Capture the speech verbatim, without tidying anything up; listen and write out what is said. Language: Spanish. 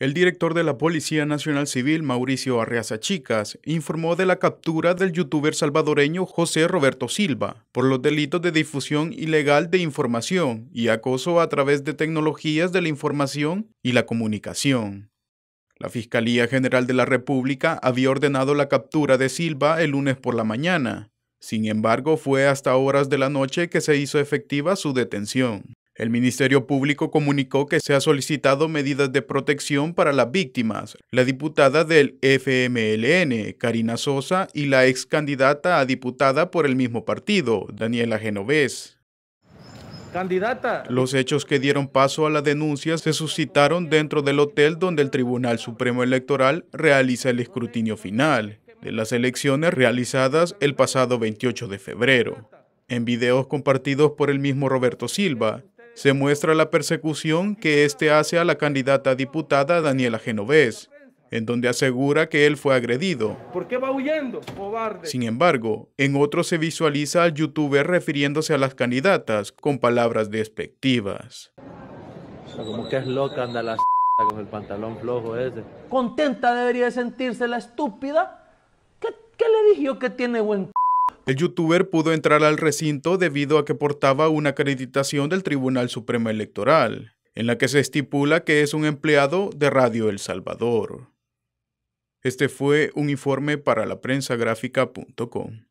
El director de la Policía Nacional Civil, Mauricio Arreaza Chicas, informó de la captura del youtuber salvadoreño José Roberto Silva por los delitos de difusión ilegal de información y acoso a través de tecnologías de la información y la comunicación. La Fiscalía General de la República había ordenado la captura de Silva el lunes por la mañana. Sin embargo, fue hasta horas de la noche que se hizo efectiva su detención. El Ministerio Público comunicó que se ha solicitado medidas de protección para las víctimas. La diputada del F M L N, Karina Sosa, y la ex candidata a diputada por el mismo partido, Daniela Genovés. Candidata. Los hechos que dieron paso a la denuncia se suscitaron dentro del hotel donde el Tribunal Supremo Electoral realiza el escrutinio final de las elecciones realizadas el pasado veintiocho de febrero. En videos compartidos por el mismo Roberto Silva, se muestra la persecución que éste hace a la candidata diputada Daniela Genovés, en donde asegura que él fue agredido. ¿Por qué va huyendo, cobarde? Sin embargo, en otro se visualiza al youtuber refiriéndose a las candidatas con palabras despectivas. O sea, como que es loca, anda la c*** con el pantalón flojo ese. Contenta debería sentirse la estúpida. ¿Qué, qué le dije yo que tiene buen c***? El youtuber pudo entrar al recinto debido a que portaba una acreditación del Tribunal Supremo Electoral, en la que se estipula que es un empleado de Radio El Salvador. Este fue un informe para la prensa gráfica punto com.